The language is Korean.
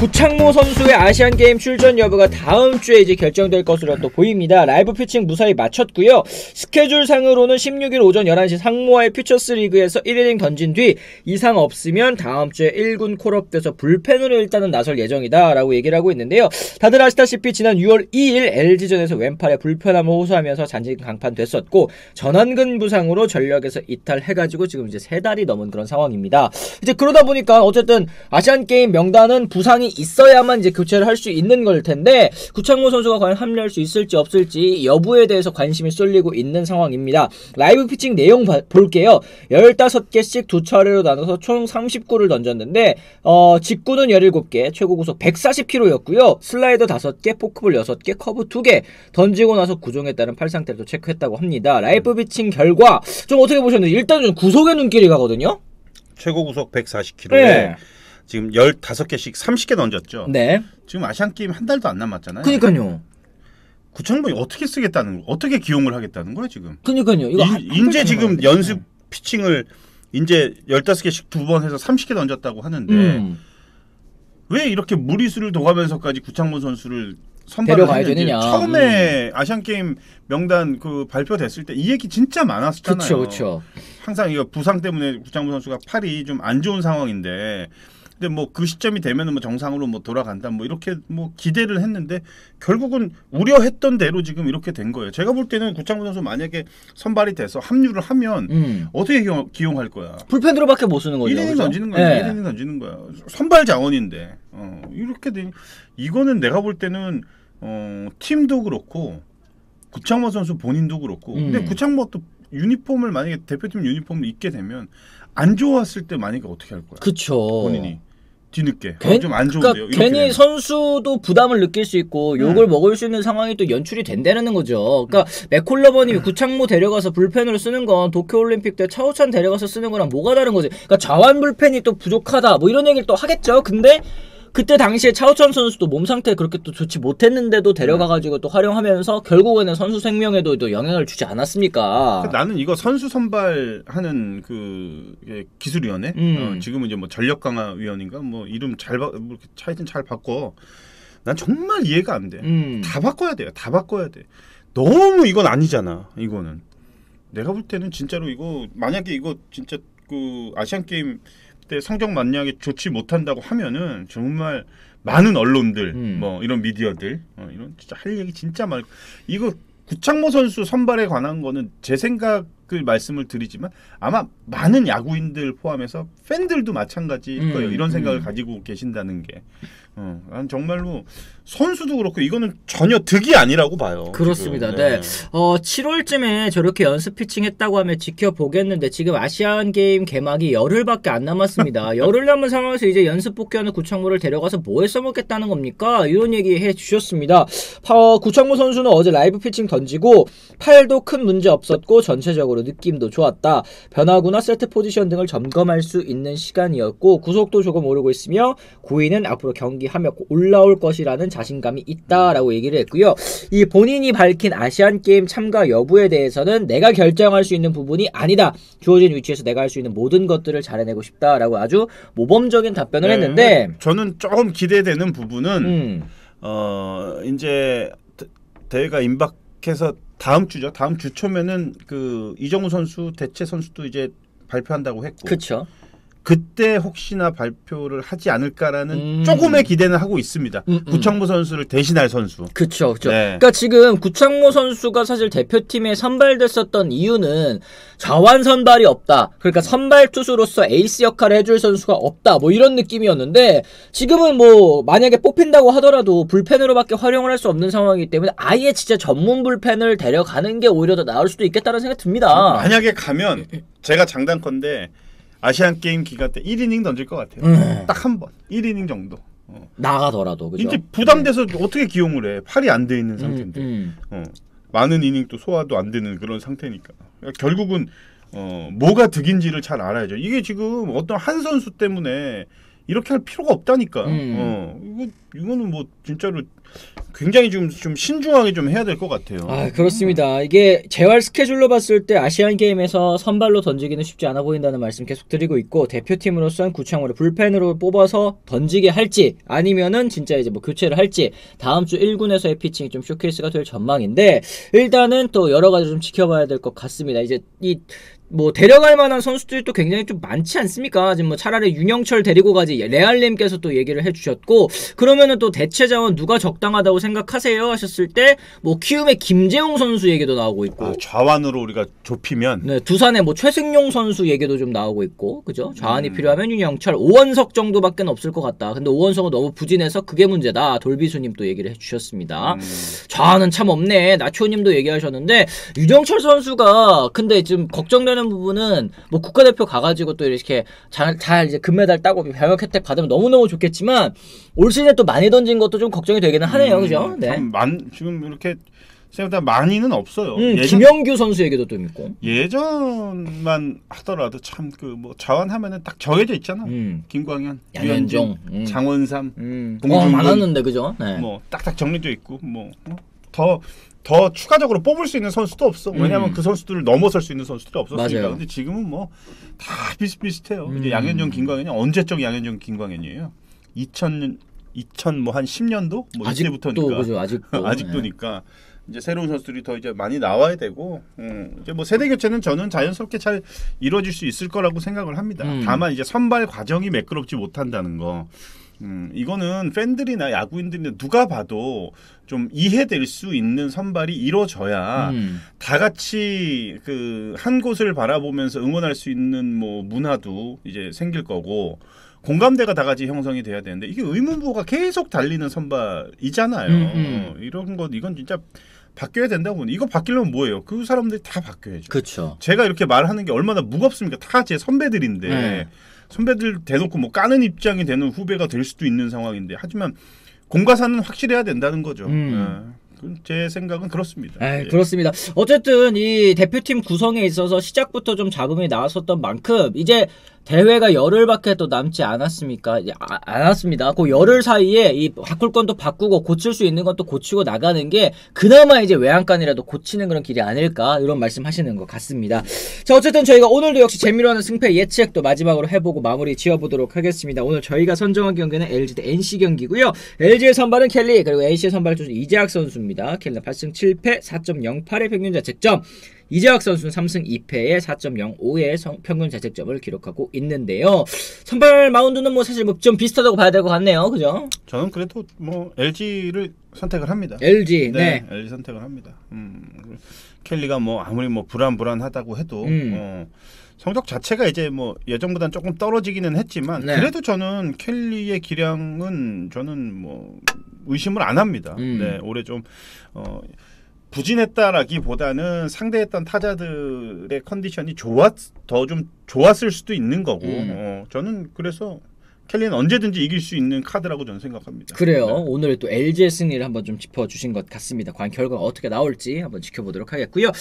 구창모 선수의 아시안게임 출전 여부가 다음 주에 이제 결정될 것으로 또 보입니다. 라이브 피칭 무사히 마쳤고요. 스케줄상으로는 16일 오전 11시 상모와의 퓨처스 리그에서 1이닝 던진 뒤 이상 없으면 다음 주에 1군 콜업돼서 불펜으로 일단은 나설 예정이다 라고 얘기를 하고 있는데요. 다들 아시다시피 지난 6월 2일 LG전에서 왼팔에 불편함을 호소하면서 잔진 강판됐었고 전완근 부상으로 전력에서 이탈해가지고 지금 이제 3달이 넘은 그런 상황입니다. 이제 그러다 보니까 어쨌든 아시안게임 명단은 부상이 있어야만 이제 교체를 할 수 있는 걸 텐데 구창모 선수가 과연 합류할 수 있을지 없을지 여부에 대해서 관심이 쏠리고 있는 상황입니다. 라이브 피칭 내용 볼게요. 15개씩 두 차례로 나눠서 총 30구를 던졌는데 직구는 17개, 최고 구속 140km였고요. 슬라이더 5개, 포크볼 6개, 커브 2개 던지고 나서 구종에 따른 팔 상태도 체크했다고 합니다. 라이브 피칭 결과 좀 어떻게 보셨는지 일단 좀 구속의 눈길이 가거든요. 최고 구속 140km에 네. 지금 15개씩 30개 던졌죠. 네. 지금 아시안게임 한 달도 안 남았잖아요. 그러니까요. 구창모이 어떻게 쓰겠다는 거, 어떻게 기용을 하겠다는 거예요 지금. 그러니까요. 이거 이제 지금 연습 피칭을 이제 15개씩 두 번 해서 30개 던졌다고 하는데 왜 이렇게 무리수를 도가면서까지 구창모 선수를 선발을 되느냐. 처음에 아시안게임 명단 그 발표됐을 때 이 얘기 진짜 많았었잖아요. 그렇죠, 그렇죠. 항상 이거 부상 때문에 구창모 선수가 팔이 좀 안 좋은 상황인데. 근데 뭐 그 시점이 되면은 뭐 정상으로 뭐 돌아간다 뭐 이렇게 뭐 기대를 했는데 결국은 우려했던 대로 지금 이렇게 된 거예요. 제가 볼 때는 구창모 선수 만약에 선발이 돼서 합류를 하면 어떻게 기용할 거야? 불펜으로밖에 못 쓰는 거죠. 1이닝 던지는 거야. 1이닝 던지는 거야. 선발 자원인데 이렇게 되 이거는 내가 볼 때는 팀도 그렇고 구창모 선수 본인도 그렇고 근데 구창모 또 유니폼을 만약에 대표팀 유니폼을 입게 되면 안 좋았을 때 만약에 어떻게 할 거야? 그쵸. 본인이 뒤늦게 좀 안 좋은데요. 그러니까 괜히 되면. 선수도 부담을 느낄 수 있고 욕을 먹을 수 있는 상황이 또 연출이 된다는 거죠. 그러니까 맥콜러버님이 구창모 데려가서 불펜으로 쓰는 건 도쿄올림픽 때 차우찬 데려가서 쓰는 거랑 뭐가 다른 거지? 그러니까 좌완 불펜이 또 부족하다 뭐 이런 얘기를 또 하겠죠. 근데 그때 당시에 차우찬 선수도 몸 상태 그렇게 또 좋지 못했는데도 데려가가지고 또 활용하면서 결국에는 선수 생명에도 또 영향을 주지 않았습니까? 나는 이거 선수 선발하는 그 기술위원회 지금은 이제 뭐 전력강화위원인가 뭐 이름 잘 차이든 잘 바꿔. 난 정말 이해가 안 돼. 다 바꿔야 돼요. 다 바꿔야 돼. 너무 이건 아니잖아. 이거는 내가 볼 때는 진짜로 이거 만약에 이거 진짜 그 아시안 게임 때 성적 만약에 좋지 못한다고 하면은 정말 많은 언론들 뭐 이런 미디어들 이런 진짜 할 얘기 진짜 많고 이거 구창모 선수 선발에 관한 거는 제 생각을 말씀을 드리지만 아마 많은 야구인들 포함해서 팬들도 마찬가지일 거예요. 이런 생각을 가지고 계신다는 게 난 정말로 선수도 그렇고 이거는 전혀 득이 아니라고 봐요. 그렇습니다. 지금. 네. 7월쯤에 저렇게 연습 피칭 했다고 하면 지켜보겠는데 지금 아시안게임 개막이 열흘밖에 안 남았습니다. 열흘 남은 상황에서 이제 연습 복귀하는 구창모를 데려가서 뭐에 써먹겠다는 겁니까? 이런 얘기 해주셨습니다. 구창모 선수는 어제 라이브 피칭 던지고 팔도 큰 문제 없었고 전체적으로 느낌도 좋았다. 변화구나 세트 포지션 등을 점검할 수 있는 시간이었고 구속도 조금 오르고 있으며 고인은 앞으로 경기하며 올라올 것이라는 자신감이 있다라고 얘기를 했고요. 이 본인이 밝힌 아시안게임 참가 여부에 대해서는 내가 결정할 수 있는 부분이 아니다. 주어진 위치에서 내가 할 수 있는 모든 것들을 잘해내고 싶다라고 아주 모범적인 답변을 했는데 저는 조금 기대되는 부분은 이제 대회가 임박해서 다음 주죠. 다음 주 초면은 그 이정우 선수 대체 선수도 이제 발표한다고 했고 그렇죠. 그때 혹시나 발표를 하지 않을까라는 조금의 기대는 하고 있습니다. 구창모 선수를 대신할 선수. 그렇죠, 그렇죠. 네. 그러니까 지금 구창모 선수가 사실 대표팀에 선발됐었던 이유는 좌완 선발이 없다. 그러니까 선발 투수로서 에이스 역할을 해줄 선수가 없다. 뭐 이런 느낌이었는데 지금은 뭐 만약에 뽑힌다고 하더라도 불펜으로밖에 활용을 할 수 없는 상황이기 때문에 아예 진짜 전문 불펜을 데려가는 게 오히려 더 나을 수도 있겠다는 생각이 듭니다. 만약에 가면 제가 장담컨대. 아시안 게임 기간 때 1이닝 던질 것 같아요. 딱 한 번. 1이닝 정도. 나가더라도. 그죠? 이제 부담돼서 어떻게 기용을 해. 팔이 안 돼 있는 상태인데. 많은 이닝도 소화도 안 되는 그런 상태니까. 그러니까 결국은 뭐가 득인지를 잘 알아야죠. 이게 지금 어떤 한 선수 때문에 이렇게 할 필요가 없다니까. 이거 이거는 뭐 진짜로 굉장히 지금 좀 신중하게 좀 해야 될 것 같아요. 아, 그렇습니다. 이게 재활 스케줄로 봤을 때 아시안 게임에서 선발로 던지기는 쉽지 않아 보인다는 말씀 계속 드리고 있고, 대표팀으로선 구창모를 불펜으로 뽑아서 던지게 할지 아니면은 진짜 이제 뭐 교체를 할지, 다음 주 1군에서의 피칭이 좀 쇼케이스가 될 전망인데, 일단은 또 여러 가지 좀 지켜봐야 될 것 같습니다. 이제 이 뭐 데려갈 만한 선수들이 또 굉장히 좀 많지 않습니까? 지금 뭐 차라리 윤영철 데리고 가지, 레알님께서 또 얘기를 해주셨고, 그러면은 또 대체 자원 누가 적당하다고 생각하세요? 하셨을 때 뭐 키움의 김재웅 선수 얘기도 나오고 있고, 아, 좌완으로 우리가 좁히면 네, 두산의 뭐 최승용 선수 얘기도 좀 나오고 있고, 그죠? 좌완이 필요하면 윤영철, 오원석 정도밖에 없을 것 같다. 근데 오원석은 너무 부진해서 그게 문제다. 돌비수님 또 얘기를 해주셨습니다. 좌완은 참 없네. 나초님도 얘기하셨는데, 윤영철 선수가 근데 지금 걱정되는 부분은 뭐 국가대표 가가지고 또 이렇게 잘 이제 금메달 따고 병역 혜택 받으면 너무너무 좋겠지만, 올 시즌에 또 많이 던진 것도 좀 걱정이 되기는 하네요. 그죠? 네. 지금 이렇게 생각보다 많이는 없어요. 예전, 김영규 선수 얘기도 좀 있고, 예전만 하더라도 참 그 뭐 자원하면은 딱 정해져 있잖아. 김광현, 양현종, 장원삼, 많았는데 그죠? 네. 뭐 딱딱 정리돼 있고, 뭐 더 추가적으로 뽑을 수 있는 선수도 없어. 왜냐하면 그 선수들을 넘어설 수 있는 선수들이 없었으니까. 맞아요. 근데 지금은 뭐 다 비슷비슷해요. 이제 양현종, 김광현이 언제적 양현종, 김광현이에요? 2000 뭐 한 10년도 뭐 이때부터니까. 그죠, 아직도. 아직도니까. 네. 이제 새로운 선수들이 더 이제 많이 나와야 되고, 이제 뭐 세대 교체는 저는 자연스럽게 잘 이루어질 수 있을 거라고 생각을 합니다. 다만 이제 선발 과정이 매끄럽지 못한다는 거. 이거는 팬들이나 야구인들이나 누가 봐도 좀 이해될 수 있는 선발이 이뤄져야 다 같이 그 한 곳을 바라보면서 응원할 수 있는 뭐 문화도 이제 생길 거고, 공감대가 다 같이 형성이 돼야 되는데, 이게 의문부호가 계속 달리는 선발이잖아요. 이런 것, 이건 진짜 바뀌어야 된다고 보니, 이거 바뀌려면 뭐예요? 그 사람들이 다 바뀌어야죠. 그쵸. 제가 이렇게 말하는 게 얼마나 무겁습니까? 다 제 선배들인데. 선배들 대놓고 뭐 까는 입장이 되는 후배가 될 수도 있는 상황인데, 하지만 공과사는 확실해야 된다는 거죠. 제 생각은 그렇습니다. 에이, 예. 그렇습니다. 어쨌든 이 대표팀 구성에 있어서 시작부터 좀 잡음이 나왔었던 만큼 이제 대회가 열흘밖에 또 남지 않았습니까? 않았습니다. 그 열흘 사이에 이 바꿀 건 또 바꾸고 고칠 수 있는 건 또 고치고 나가는 게 그나마 이제 외양간이라도 고치는 그런 길이 아닐까, 이런 말씀하시는 것 같습니다. 자, 어쨌든 저희가 오늘도 역시 재미로 하는 승패 예측도 마지막으로 해보고 마무리 지어보도록 하겠습니다. 오늘 저희가 선정한 경기는 LG 대 NC 경기고요. LG의 선발은 켈리, 그리고 NC의 선발 투수 이재학 선수입니다. 켈리는 8승 7패 4.08의 평균 자책점, 이재학 선수는 3승 2패에 4.05의 평균 자책점을 기록하고 있는데요. 선발 마운드는 뭐 사실 뭐 좀 비슷하다고 봐야 될 것 같네요. 그죠? 저는 그래도 뭐 LG를 선택을 합니다. LG, 네. LG 선택을 합니다. 켈리가 뭐 아무리 뭐 불안불안하다고 해도 성적 자체가 이제 뭐 예전보다는 조금 떨어지기는 했지만, 네. 그래도 저는 켈리의 기량은 저는 뭐 의심을 안 합니다. 네, 올해 좀 부진했다라기보다는 상대했던 타자들의 컨디션이 더 좀 좋았을 수도 있는 거고, 저는 그래서 켈리는 언제든지 이길 수 있는 카드라고 저는 생각합니다. 그래요. 네. 오늘 또 LG의 승리를 한번 좀 짚어주신 것 같습니다. 과연 결과가 어떻게 나올지 한번 지켜보도록 하겠고요.